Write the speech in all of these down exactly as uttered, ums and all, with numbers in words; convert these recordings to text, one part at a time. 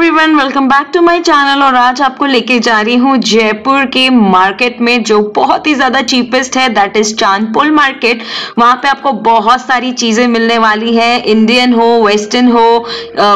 Everyone, welcome back to my channel. और आज आपको लेके जा रही हूँ जयपुर के मार्केट में जो बहुत ही ज़्यादा चीपेस्ट है, दैट इज़ चांदपोल मार्केट। वहाँ पे आपको बहुत सारी चीज़ें मिलने वाली है, इंडियन हो, वेस्टर्न हो,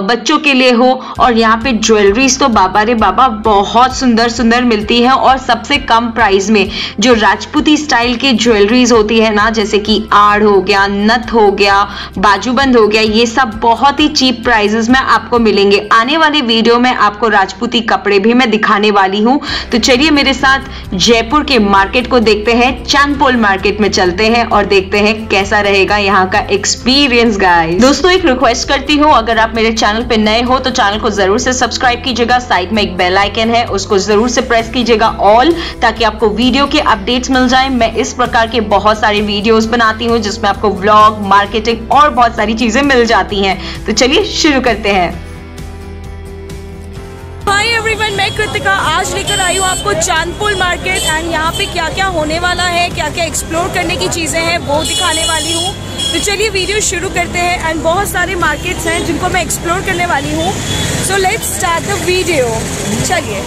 बच्चों के लिए हो। और यहाँ पे ज्वेलरीज तो बाबा रे बाबा बहुत सुंदर सुंदर मिलती है और सबसे कम प्राइस में। जो राजपूती स्टाइल की ज्वेलरीज होती है ना, जैसे कि आड़ हो गया, नथ हो गया, बाजूबंद हो गया, ये सब बहुत ही चीप प्राइजेस में आपको मिलेंगे। आने वाले वीडियो में आपको राजपूती कपड़े भी मैं दिखाने वाली हूँ, तो चलिए मेरे साथ जयपुर के मार्केट को देखते हैं। चांदपोल मार्केट में चलते हैं और देखते हैं कैसा रहेगा यहाँ का एक्सपीरियंस। गाइस दोस्तों, एक रिक्वेस्ट करती हूँ, अगर आप मेरे चैनल पे नए हो तो चैनल को जरूर से सब्सक्राइब कीजिएगा। साइड में एक बेल आइकन है, उसको जरूर से प्रेस कीजिएगा ऑल, ताकि आपको वीडियो के अपडेट्स मिल जाए। मैं इस प्रकार के बहुत सारे वीडियोज बनाती हूँ जिसमें आपको व्लॉग, मार्केटिंग और बहुत सारी चीजें मिल जाती हैं। तो चलिए शुरू करते हैं। हाय एवरीवन, मैं कृतिका आज लेकर आई हूँ आपको चांदपोल मार्केट। एंड यहाँ पे क्या क्या होने वाला है, क्या क्या एक्सप्लोर करने की चीज़ें हैं, वो दिखाने वाली हूँ। तो चलिए वीडियो शुरू करते हैं। एंड बहुत सारे मार्केट्स हैं जिनको मैं एक्सप्लोर करने वाली हूँ, so let's start the video. चलिए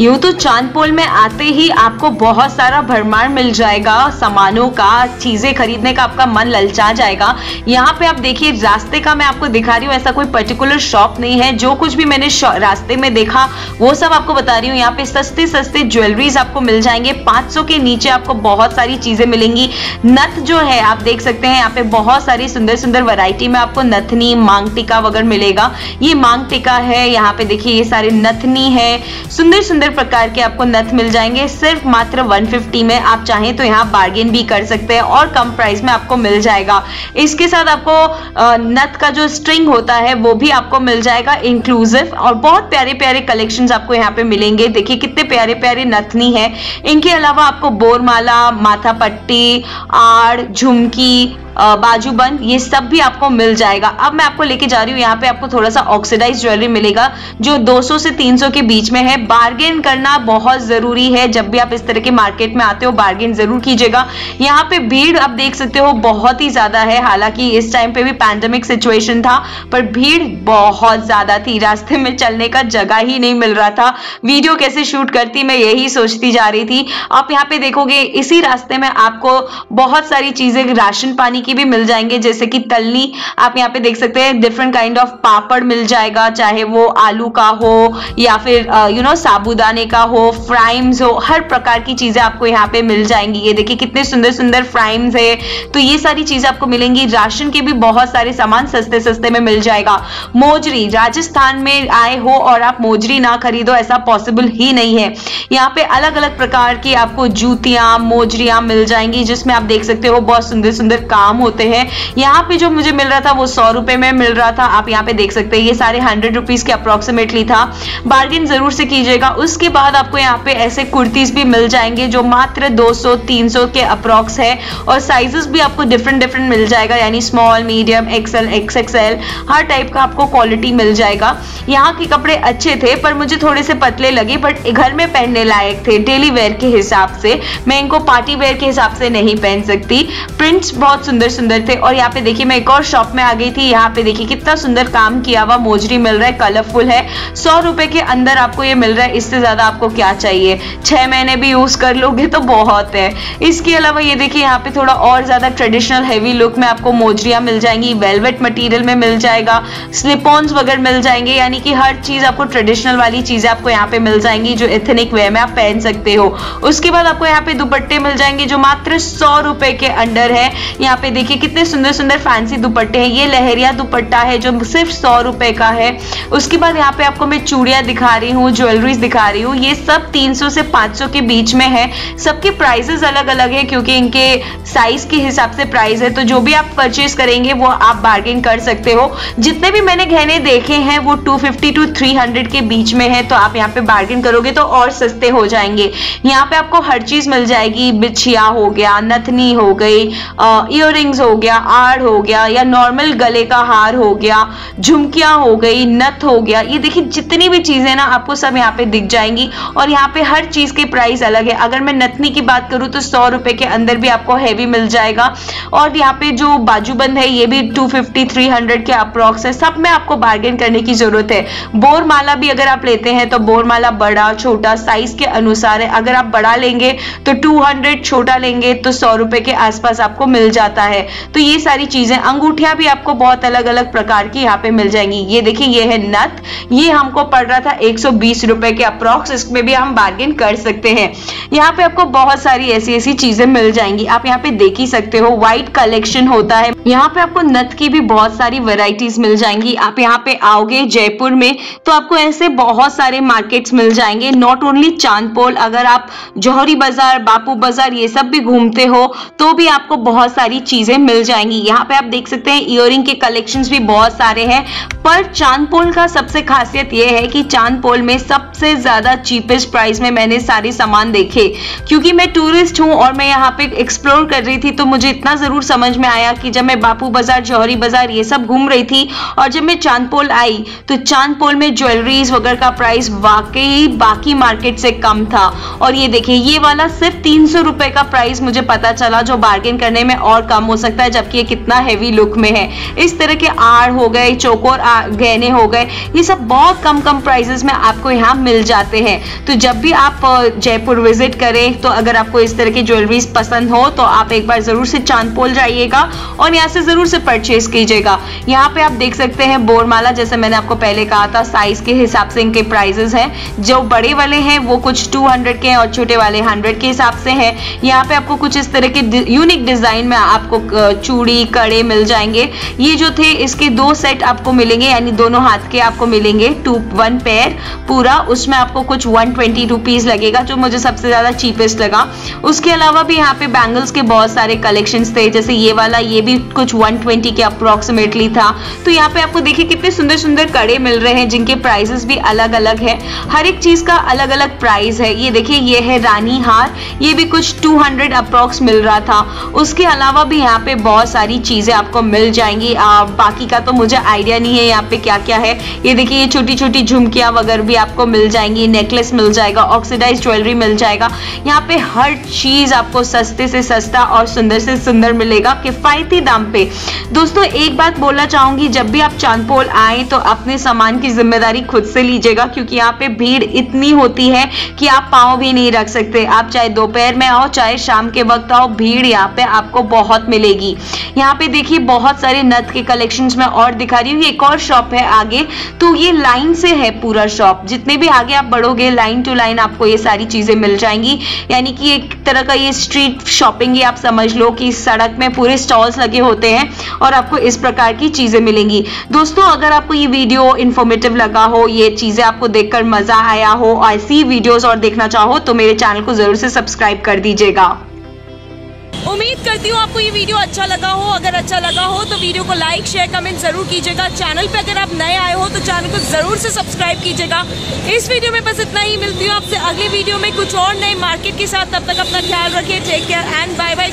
यूँ तो चांदपोल में आते ही आपको बहुत सारा भरमार मिल जाएगा सामानों का, चीज़ें खरीदने का आपका मन ललचा जाएगा। यहाँ पे आप देखिए, रास्ते का मैं आपको दिखा रही हूँ, ऐसा कोई पर्टिकुलर शॉप नहीं है। जो कुछ भी मैंने रास्ते में देखा वो सब आपको बता रही हूँ। यहाँ पे सस्ते सस्ते ज्वेलरीज आपको मिल जाएंगे, पाँच सौ के नीचे आपको बहुत सारी चीज़ें मिलेंगी। नथ जो है आप देख सकते हैं, यहाँ पे बहुत सारी सुंदर सुंदर वैरायटी में आपको नथनी, मांग टीका वगैरह मिलेगा। ये मांग टीका है, यहाँ पे देखिए ये सारे नथनी है, सुंदर सुंदर प्रकार के आपको नथ मिल जाएंगे सिर्फ मात्र एक सौ पचास में। आप चाहें तो यहाँ बार्गेन भी कर सकते हैं और कम प्राइस में आपको मिल जाएगा। इसके साथ आपको नथ का जो स्ट्रिंग होता है वो भी आपको मिल जाएगा इंक्लूसिव। और बहुत प्यारे प्यारे कलेक्शंस आपको यहाँ पे मिलेंगे। देखिए कितने प्यारे प्यारे नथनी है। इनके अलावा आपको बोरमाला, माथा पट्टी, आड़, झुमकी, बाजूबंद, ये सब भी आपको मिल जाएगा। अब मैं आपको लेके जा रही हूँ, यहाँ पे आपको थोड़ा सा ऑक्सीडाइज ज्वेलरी मिलेगा जो दो सौ से तीन सौ के बीच में है। बार्गेन करना बहुत ज़रूरी है, जब भी आप इस तरह के मार्केट में आते हो बार्गेन ज़रूर कीजिएगा। यहाँ पे भीड़ आप देख सकते हो बहुत ही ज़्यादा है, हालांकि इस टाइम पे भी पैंडमिक सिचुएशन था, पर भीड़ बहुत ज़्यादा थी। रास्ते में चलने का जगह ही नहीं मिल रहा था, वीडियो कैसे शूट करती, मैं यही सोचती जा रही थी। आप यहाँ पे देखोगे, इसी रास्ते में आपको बहुत सारी चीज़ें राशन पानी की भी मिल जाएंगे, जैसे कि तलनी, आप यहाँ पे देख सकते हैं डिफरेंट काइंड ऑफ पापड़ मिल जाएगा, चाहे वो आलू का हो या फिर यू नो साबूदाने का हो, फ्राइम्स हो, हर प्रकार की चीजें आपको यहाँ पे मिल जाएंगी। ये देखिए कितने सुंदर सुंदर फ्राइम्स है, तो ये सारी चीजें आपको मिलेंगी। राशन के भी बहुत सारे सामान सस्ते सस्ते में मिल जाएगा। मोजरी, राजस्थान में आए हो और आप मोजरी ना खरीदो, ऐसा पॉसिबल ही नहीं है। यहाँ पे अलग अलग प्रकार की आपको जूतियां, मोजरियां मिल जाएंगी, जिसमें आप देख सकते हो बहुत सुंदर सुंदर काम होते हैं। यहाँ पे जो मुझे मिल रहा था वो सौ रुपए में मिल रहा था, आप यहाँ पे देख सकते हैं ये सारे हंड्रेड रुपीज के अप्रोक्सीमेटली था। बार्गेन जरूर से कीजिएगा। उसके बाद आपको यहाँ पे ऐसे कुर्तीज भी मिल जाएंगे जो मात्र दो सौ तीन सौ के अप्रॉक्स है, और साइजेस भी आपको डिफरेंट डिफरेंट मिल जाएगा, यानी स्मॉल, मीडियम, एक्सएल, एक्सएक्सएल, हर टाइप का आपको क्वालिटी मिल जाएगा। यहाँ के कपड़े अच्छे थे पर मुझे थोड़े से पतले लगे, बट घर में पहनने लायक थे। डेली वेयर के हिसाब से मैं इनको पार्टी वेयर के हिसाब से नहीं पहन सकती। प्रिंट्स बहुत सुंदर सुंदर थे। और यहाँ पे देखिए मैं एक और शॉप में आ गई थी, यहाँ पे देखिए कितना सुंदर काम किया हुआ मोजरी मिल रहा है, कलरफुल है, सौ रुपए के अंदर आपको ये मिल रहा है। इससे ज्यादा आपको क्या चाहिए, छह महीने भी यूज कर लोगे तो बहुत है। इसके अलावा ये देखिए यहाँ पे थोड़ा और ज्यादा ट्रेडिशनल हैवी लुक में आपको मोजरियां मिल जाएंगी, वेलवेट मटीरियल में मिल जाएगा, स्लिपॉन्स वगैरह मिल जाएंगे, यानी कि हर चीज आपको ट्रेडिशनल वाली चीजें आपको यहाँ पे मिल जाएंगी जो एथनिक वेयर में आप पहन सकते हो। उसके बाद आपको यहाँ पे दुपट्टे मिल जाएंगे जो मात्र सौ रुपए के अंडर है। यहाँ पे देखिए कितने सुंदर सुंदर फैंसी दुपट्टे हैं। ये लहरिया दुपट्टा है जो सिर्फ सौ रुपए का है। उसके बाद यहाँ पे आपको मैं चूड़ियाँ दिखा रही हूँ, ज्वेलरीज दिखा रही हूँ, ये सब तीन सौ से पाँच सौ के बीच में है। सबके प्राइसेस अलग अलग है क्योंकि इनके साइज के हिसाब से प्राइस है, तो जो भी आप परचेज करेंगे वो आप बार्गेन कर सकते हो। जितने भी मैंने गहने देखे हैं वो two fifty two three hundred के बीच में है, तो आप यहाँ पे बार्गेन करोगे तो और सस्ते हो जाएंगे। यहाँ पे आपको हर चीज मिल जाएगी, बिछिया हो गया, नथनी हो गई, ईयर इयररिंग्स हो गया, आड़ हो गया या नॉर्मल गले का हार हो गया, झुमकियां हो गई, नथ हो गया, ये देखिए जितनी भी चीजें ना आपको सब यहाँ पे दिख जाएंगी। और यहाँ पे हर चीज के प्राइस अलग है। अगर मैं नथनी की बात करूँ तो सौ रुपए के अंदर भी आपको हैवी मिल जाएगा। और यहाँ पे जो बाजूबंद है ये भी टू फिफ्टी थ्री हंड्रेड के अप्रॉक्स है। सब में आपको बार्गेन करने की जरूरत है। बोरमाला भी अगर आप लेते हैं तो बोरमाला बड़ा छोटा साइज के अनुसार है। अगर आप बड़ा लेंगे तो टू हंड्रेड, छोटा लेंगे तो सौ रुपए के आसपास आपको मिल जाता है। तो ये सारी चीजें, अंगूठियां भी आपको बहुत अलग अलग प्रकार की यहाँ पे मिल जाएंगी। ये देखिए ये है नथ, ये हमको पड़ रहा था एक सौ बीस रुपए के अप्रॉक्स। इसमें भी हम बार्गेन कर सकते हैं। यहाँ पे आपको बहुत सारी ऐसी ऐसी चीजें मिल जाएंगी, आप यहाँ पे देख ही सकते हो। व्हाइट कलेक्शन होता है। यहाँ पे आपको नथ की भी बहुत सारी वेराइटीज मिल जाएंगी। आप यहाँ पे आओगे जयपुर में तो आपको ऐसे बहुत सारे मार्केट्स मिल जाएंगे, नॉट ओनली चांदपोल। अगर आप जौहरी बाजार, बापू बाजार ये सब भी घूमते हो तो भी आपको बहुत सारी चीजें मिल जाएंगी। यहाँ पे आप देख सकते हैं इयररिंग के कलेक्शंस भी बहुत सारे हैं। पर चांदपोल का सबसे खासियत ये है कि चांदपोल में सबसे ज्यादा चीपेस्ट प्राइस में मैंने सारे सामान देखे। क्योंकि मैं टूरिस्ट हूँ और मैं यहाँ पे एक्सप्लोर कर रही थी तो मुझे इतना जरूर समझ में आया कि जब मैं बापू बाजार, जौहरी बाजार ये सब घूम रही थी और जब मैं चांदपोल आई तो चांदपोल में ज्वेलरीज वगैरह का प्राइस वाकई बाकी मार्केट से कम था। और ये देखिए ये वाला सिर्फ तीन सौ रुपए का प्राइस मुझे पता चला, जो बार्गेन करने में और कम हो सकता है, जबकि ये कितना हैवी लुक में है। इस तरह के आड़ हो गए, चोकोर गहने हो गए, ये सब बहुत कम कम प्राइसेस में आपको यहाँ मिल जाते हैं। तो जब भी आप जयपुर विजिट करें तो अगर आपको इस तरह की ज्वेलरीज पसंद हो तो आप एक बार जरूर से चांदपोल जाइएगा और यहाँ से जरूर से परचेज कीजिएगा। यहाँ पे आप देख सकते हैं बोरमाला, जैसे मैंने आपको पहले कहा था साइज के हिसाब से इनके प्राइजेस हैं। जो बड़े वाले हैं वो कुछ टू हंड्रेड के हैं और छोटे वाले हंड्रेड के हिसाब से हैं। यहाँ पे आपको कुछ इस तरह के यूनिक डिजाइन में आपको चूड़ी, कड़े मिल जाएंगे। ये जो थे इसके दो सेट आपको मिलेंगे, यानी दोनों हाथ के आपको मिलेंगे, टू वन पेयर पूरा। उसमें आपको कुछ वन ट्वेंटी रुपीज लगेगा, जो मुझे सबसे ज्यादा चीपेस्ट लगा। उसके अलावा भी यहाँ पे बैंगल्स के बहुत सारे कलेक्शन थे, जैसे ये वाला, ये भी कुछ वन ट्वेंटी के अप्रोक्सीमेटली था। तो यहाँ पे आपको देखिए कितने सुंदर सुंदर कड़े मिल रहे हैं, जिनके प्राइसेस भी अलग अलग है। हर एक चीज का अलग अलग प्राइस है। ये देखिए ये है रानी हार, ये भी कुछ टू हंड्रेड अप्रॉक्स मिल रहा था। उसके अलावा भी यहाँ पे बहुत सारी चीजें आपको मिल जाएंगी। आ, बाकी का तो मुझे आइडिया नहीं है यहाँ पे क्या क्या है। ये देखिए ये छोटी छोटी झुमकियां वगैरह भी आपको मिल जाएंगी, नेकलेस मिल जाएगा, ऑक्सीडाइज ज्वेलरी मिल जाएगा। यहाँ पे हर चीज आपको सस्ते से सस्ता और सुंदर से सुंदर मिलेगा, किफायती दाम पे। दोस्तों एक बात बोलना चाहूंगी, जब भी आप चांदपोल आए तो अपने सामान की जिम्मेदारी खुद से लीजिएगा, क्योंकि यहाँ पे भीड़ इतनी होती है कि आप पाँव भी नहीं रख सकते। आप चाहे दोपहर में आओ, चाहे शाम के वक्त आओ, भीड़ यहाँ पे आपको बहुत मिलेगी। यहाँ पे देखिए बहुत सारे नथ के कलेक्शंस में और दिखा रही हूँ। एक और शॉप है आगे, तो ये लाइन से है पूरा शॉप। जितने भी आगे आप बढ़ोगे लाइन टू लाइन आपको ये सारी चीजें मिल जाएंगी, यानी कि एक तरह का ये स्ट्रीट शॉपिंग ही आप समझ लो कि सड़क में पूरे स्टॉल्स लगे होते हैं और आपको इस प्रकार की चीजें मिलेंगी। दोस्तों अगर आपको ये वीडियो इन्फॉर्मेटिव लगा हो, ये चीजें आपको देखकर मजा आया हो, ऐसी वीडियोस और देखना चाहो तो मेरे चैनल को जरूर से सब्सक्राइब कर दीजिएगा। उम्मीद करती हूँ आपको ये वीडियो अच्छा लगा हो। अगर अच्छा लगा हो तो वीडियो को लाइक, शेयर, कमेंट जरूर कीजिएगा। चैनल पे अगर आप नए आए हो तो चैनल को जरूर से सब्सक्राइब कीजिएगा। इस वीडियो में बस इतना ही। मिलती हूँ आपसे अगले वीडियो में कुछ और नए मार्केट के साथ। तब तक अपना ख्याल रखिए। Take care and bye bye.